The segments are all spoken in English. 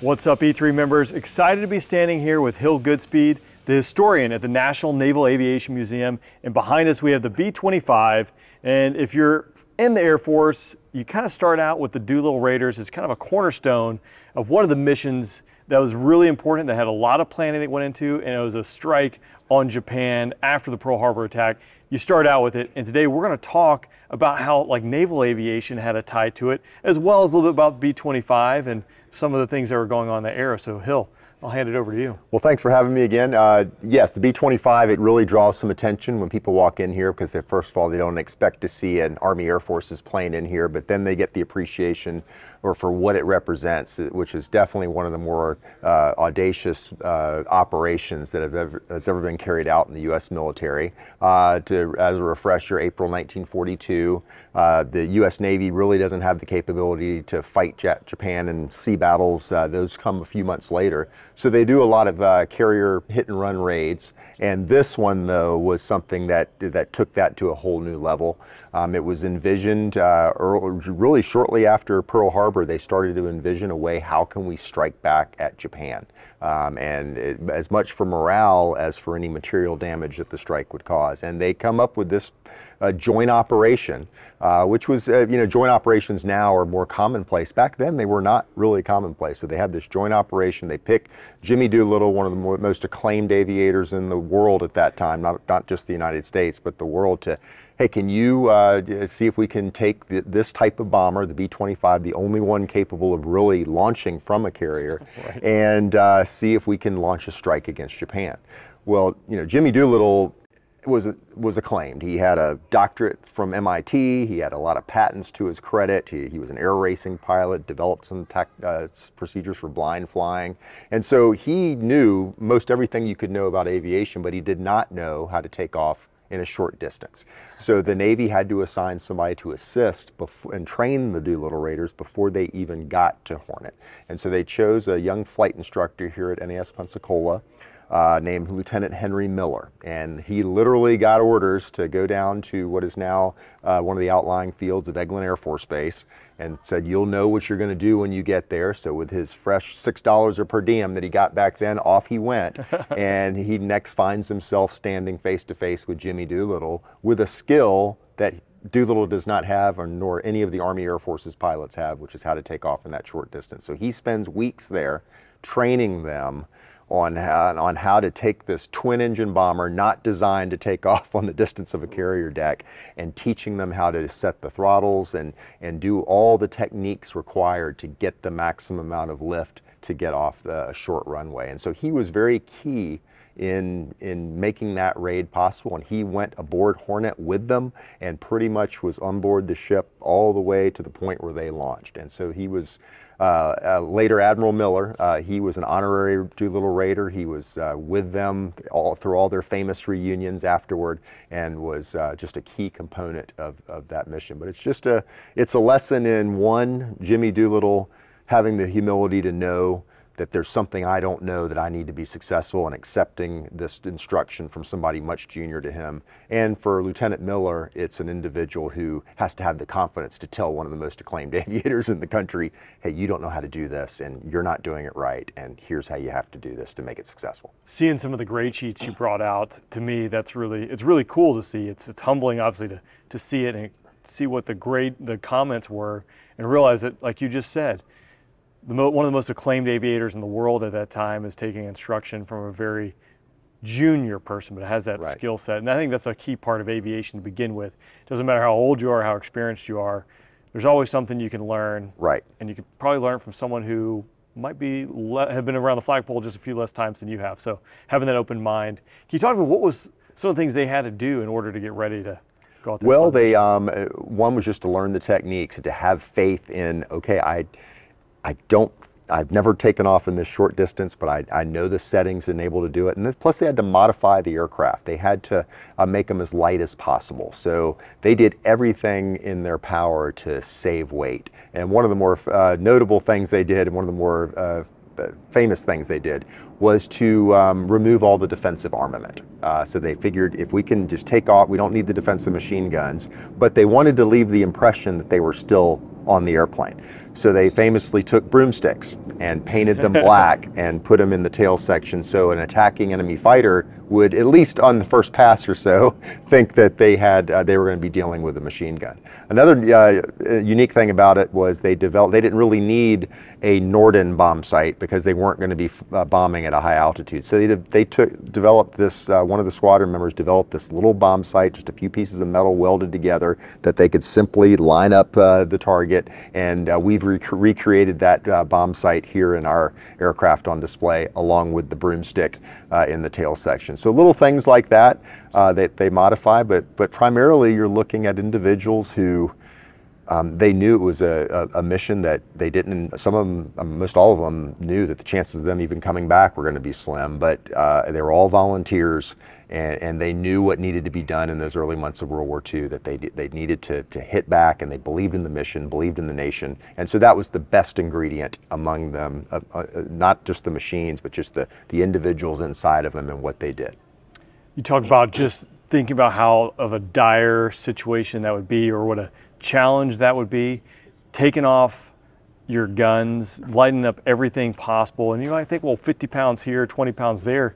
What's up, E3 members? Excited to be standing here with Hill Goodspeed, the historian at the National Naval Aviation Museum. And behind us, we have the B-25. And if you're in the Air Force, you kind of start out with the Doolittle Raiders as kind of a cornerstone of one of the missions that was really important, that had a lot of planning that went into, and it was a strike on Japan after the Pearl Harbor attack. You start out with it, and today we're going to talk about how naval aviation had a tie to it, as well as a little bit about B-25 and some of the things that were going on in the era. So Hill, I'll hand it over to you. Well, thanks for having me again. Yes, the B-25, it really draws some attention when people walk in here because, first of all, they don't expect to see an Army Air Force's plane in here, but then they get the appreciation for what it represents, which is definitely one of the more audacious operations that has ever been carried out in the U.S. military. As a refresher, April 1942, the U.S. Navy really doesn't have the capability to fight Japan in sea battles. Those come a few months later. So they do a lot of carrier hit-and-run raids, and this one, though, was something that took that to a whole new level. It was envisioned really shortly after Pearl Harbor. They started to envision a way, how can we strike back at Japan? And as much for morale as for any material damage that the strike would cause. And they come up with this joint operation, which was, joint operations now are more commonplace. Back then, they were not really commonplace. So they had this joint operation. They pick Jimmy Doolittle, one of the most acclaimed aviators in the world at that time, not just the United States, but the world, to, hey, can you see if we can take this type of bomber, the B-25, the only one capable of really launching from a carrier, right, and see if we can launch a strike against Japan. Well, Jimmy Doolittle was acclaimed. He had a doctorate from MIT. He had a lot of patents to his credit. He was an air racing pilot, developed some procedures for blind flying. And so he knew most everything you could know about aviation, but he did not know how to take off in a short distance. So the Navy had to assign somebody to assist and train the Doolittle Raiders before they even got to Hornet. And so they chose a young flight instructor here at NAS Pensacola named Lieutenant Henry Miller. And he literally got orders to go down to what is now one of the outlying fields of Eglin Air Force Base, and said, you'll know what you're going to do when you get there. So with his fresh $6 per diem that he got back then, off he went. And he next finds himself standing face to face with Jimmy Doolittle, with a skill that Doolittle does not have, nor any of the Army Air Force's pilots have, which is how to take off in that short distance. So he spends weeks there training them on how to take this twin-engine bomber, not designed to take off on the distance of a carrier deck, and teaching them how to set the throttles and do all the techniques required to get the maximum amount of lift to get off the short runway. And so he was very key in making that raid possible, and he went aboard Hornet with them and pretty much was on board the ship all the way to the point where they launched. And so he was later Admiral Miller. He was an honorary Doolittle Raider. He was with them through all their famous reunions afterward, and was just a key component of that mission. But it's just a lesson in one, Jimmy Doolittle having the humility to know that there's something I don't know that I need to be successful, and accepting this instruction from somebody much junior to him. And for Lieutenant Miller, it's an individual who has to have the confidence to tell one of the most acclaimed aviators in the country, hey, you don't know how to do this, and you're not doing it right, and here's how you have to do this to make it successful. Seeing some of the grade sheets you brought out, to me, it's really cool to see. It's humbling, obviously, to see it and see what the comments were, and realize that, like you just said, one of the most acclaimed aviators in the world at that time is taking instruction from a very junior person, but has that right skill set. And I think that's a key part of aviation to begin with. It doesn't matter how old you are, how experienced you are, there's always something you can learn. Right. And you could probably learn from someone who might have been around the flagpole just a few less times than you have. So having that open mind. Can you talk about what was some of the things they had to do in order to get ready to? Well, they one was just to learn the techniques and to have faith in, okay, I've never taken off in this short distance, but I know the settings and able to do it. And plus they had to modify the aircraft. They had to make them as light as possible. So they did everything in their power to save weight. And one of the more notable things they did, and one of the more famous things they did, was to remove all the defensive armament. So they figured, if we can just take off, we don't need the defensive machine guns, but they wanted to leave the impression that they were still on the airplane. So they famously took broomsticks and painted them black and put them in the tail section so an attacking enemy fighter would, at least on the first pass or so, think that they had they were going to be dealing with a machine gun. Another unique thing about it was they didn't really need a Norden bomb site because they weren't going to be bombing at a high altitude. So they developed this, one of the squadron members developed this little bomb site, just a few pieces of metal welded together that they could simply line up the target, and we've recreated that bomb site here in our aircraft on display, along with the broomstick in the tail section. So little things like that that they modify, but primarily you're looking at individuals who they knew it was a mission that they didn't, some of them, most all of them knew that the chances of them even coming back were going to be slim, but they were all volunteers, and they knew what needed to be done in those early months of World War II, that they needed to hit back, and they believed in the mission, believed in the nation, and so that was the best ingredient among them, not just the machines, but just the individuals inside of them and what they did. You talk about just thinking about how of a dire situation that would be, or what a challenge that would be, taking off your guns, lighting up everything possible. And you might think, well, 50 pounds here, 20 pounds there,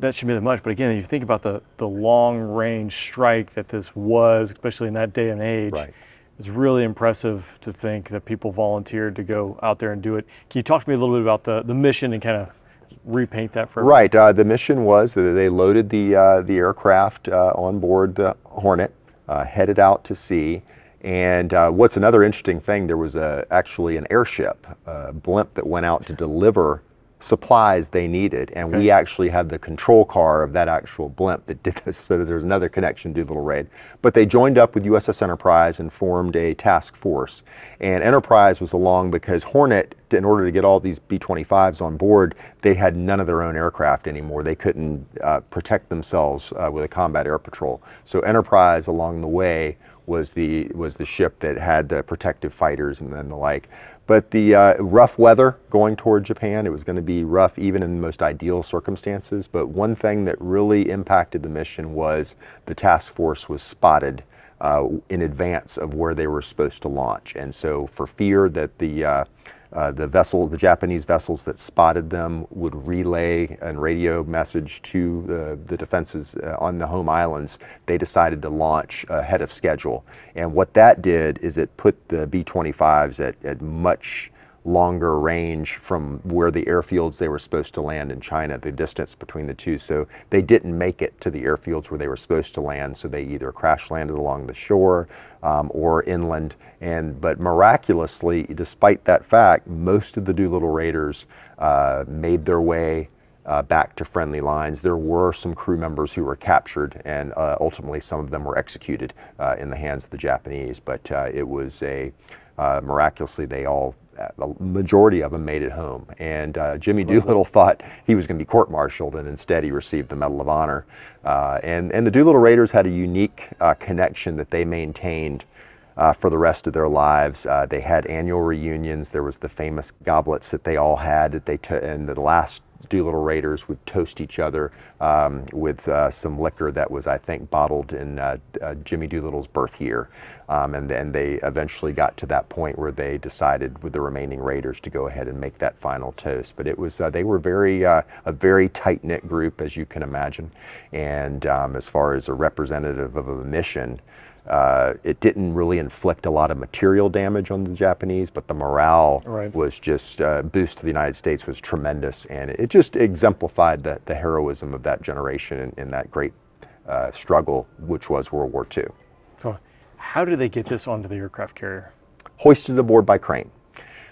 that should be that much. But again, you think about the long range strike that this was, especially in that day and age. Right. It's really impressive to think that people volunteered to go out there and do it. Can you talk to me a little bit about the mission and kind of repaint that for everyone? Right. The mission was that they loaded the aircraft on board the Hornet, headed out to sea. And what's another interesting thing, there was actually an airship, a blimp that went out to deliver supplies they needed, and okay. We actually had the control car of that actual blimp that did this, so there's another connection to Doolittle Raid. But they joined up with USS Enterprise and formed a task force, and Enterprise was along because Hornet, in order to get all these B-25s on board, they had none of their own aircraft anymore. They couldn't protect themselves with a combat air patrol, so Enterprise along the way was the ship that had the protective fighters and then the like. But the rough weather going toward Japan, it was going to be rough even in the most ideal circumstances. But one thing that really impacted the mission was the task force was spotted in advance of where they were supposed to launch. And so for fear that the Japanese vessels that spotted them would relay and radio message to the defenses on the home islands, they decided to launch ahead of schedule. And what that did is it put the B-25s at much longer range from where the airfields they were supposed to land in China, the distance between the two. So they didn't make it to the airfields where they were supposed to land, so they either crash landed along the shore or inland. But miraculously, despite that fact, most of the Doolittle Raiders made their way back to friendly lines. There were some crew members who were captured, and ultimately some of them were executed in the hands of the Japanese, but it was miraculously they all, a majority of them, made it home. And Jimmy Doolittle thought he was going to be court-martialed, and instead he received the Medal of Honor. And the Doolittle Raiders had a unique connection that they maintained for the rest of their lives. They had annual reunions. There was the famous goblets that they all had, that they took, and the last Doolittle Raiders would toast each other with some liquor that was, I think, bottled in Jimmy Doolittle's birth year. And then they eventually got to that point where they decided with the remaining Raiders to go ahead and make that final toast. But it was, they were a very tight-knit group, as you can imagine. And as far as a representative of a mission, it didn't really inflict a lot of material damage on the Japanese, but the morale was just boost to the United States was tremendous, and it just exemplified the heroism of that generation in that great struggle, which was World War II. Oh. How did they get this onto the aircraft carrier? Hoisted aboard by crane.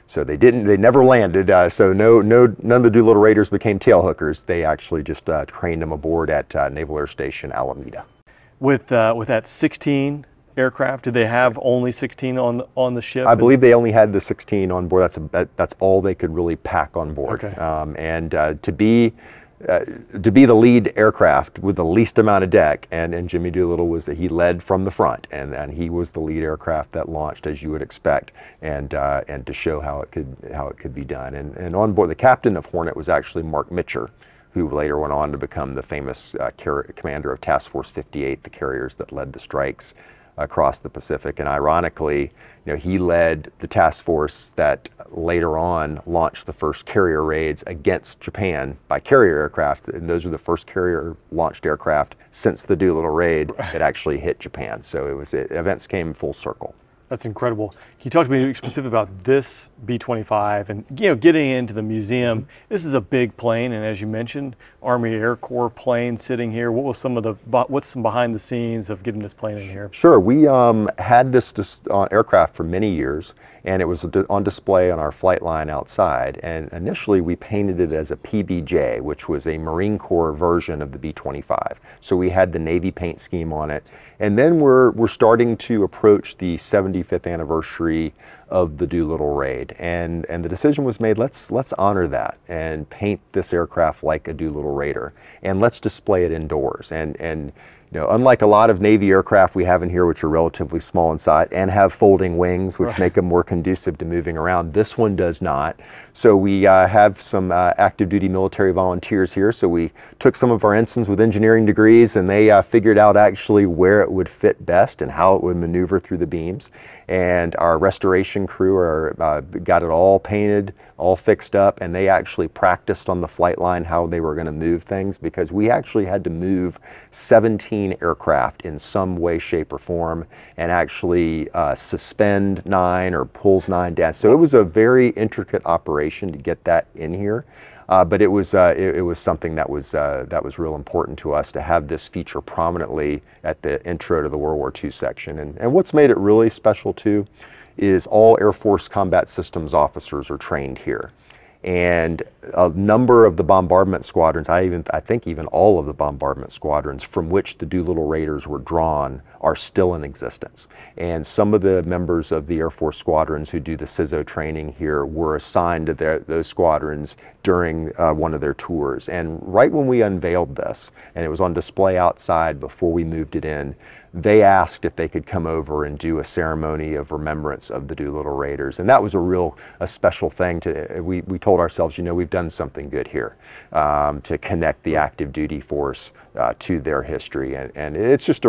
So they never landed, so none of the Doolittle Raiders became tailhookers. They actually just craned them aboard at Naval Air Station Alameda. With that 16 aircraft, did they have only 16 on the ship? I believe they only had the 16 on board. That's all they could really pack on board. Okay. To be the lead aircraft with the least amount of deck, and Jimmy Doolittle was that he led from the front, and he was the lead aircraft that launched, as you would expect, and to show how it could be done. And on board, the captain of Hornet was actually Mark Mitscher, who later went on to become the famous commander of Task Force 58, the carriers that led the strikes. across the Pacific. And ironically, you know, he led the task force that later on launched the first carrier raids against Japan by carrier aircraft. And those are the first carrier launched aircraft since the Doolittle raid that actually hit Japan. So it was, events came full circle. That's incredible. He talked to me specifically about this B-25 and, you know, getting into the museum. This is a big plane, and as you mentioned, Army Air Corps plane sitting here. What was some of the, what's some behind the scenes of getting this plane in here? Sure, we had this aircraft for many years, and it was on display on our flight line outside. And initially, we painted it as a PBJ, which was a Marine Corps version of the B-25. So we had the Navy paint scheme on it, and then we're starting to approach the 75th anniversary of the Doolittle raid, and the decision was made, let's honor that and paint this aircraft like a Doolittle Raider, and let's display it indoors. And you know, unlike a lot of Navy aircraft we have in here, which are relatively small in size and have folding wings, which make them more conducive to moving around, this one does not. So we have some active duty military volunteers here. So we took some of our ensigns with engineering degrees, and they figured out actually where it would fit best and how it would maneuver through the beams. And our restoration crew got it all painted, all fixed up, and they actually practiced on the flight line how they were going to move things, because we actually had to move 17 aircraft in some way, shape, or form, and actually suspend 9 or pull 9 down. So it was a very intricate operation to get that in here, but it was something that was real important to us to have this feature prominently at the intro to the World War II section. And what's made it really special too is all Air Force combat systems officers are trained here. And a number of the bombardment squadrons, I think even all of the bombardment squadrons from which the Doolittle Raiders were drawn are still in existence. And some of the members of the Air Force squadrons who do the CISO training here were assigned to those squadrons during one of their tours. And right when we unveiled this, and it was on display outside before we moved it in, they asked if they could come over and do a ceremony of remembrance of the Doolittle Raiders. And that was a special thing. We told ourselves, you know, we've done something good here to connect the active duty force to their history. And it's just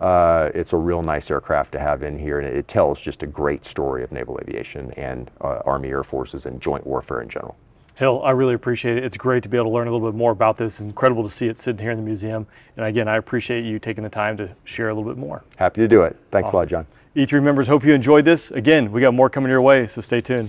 it's a real nice aircraft to have in here. And it tells just a great story of naval aviation and Army Air Forces and joint warfare in general. Hill, I really appreciate it. It's great to be able to learn a little bit more about this. It's incredible to see it sitting here in the museum. And again, I appreciate you taking the time to share a little bit more. Happy to do it. Thanks a lot, John. E3 members, hope you enjoyed this. Again, we got more coming your way, so stay tuned.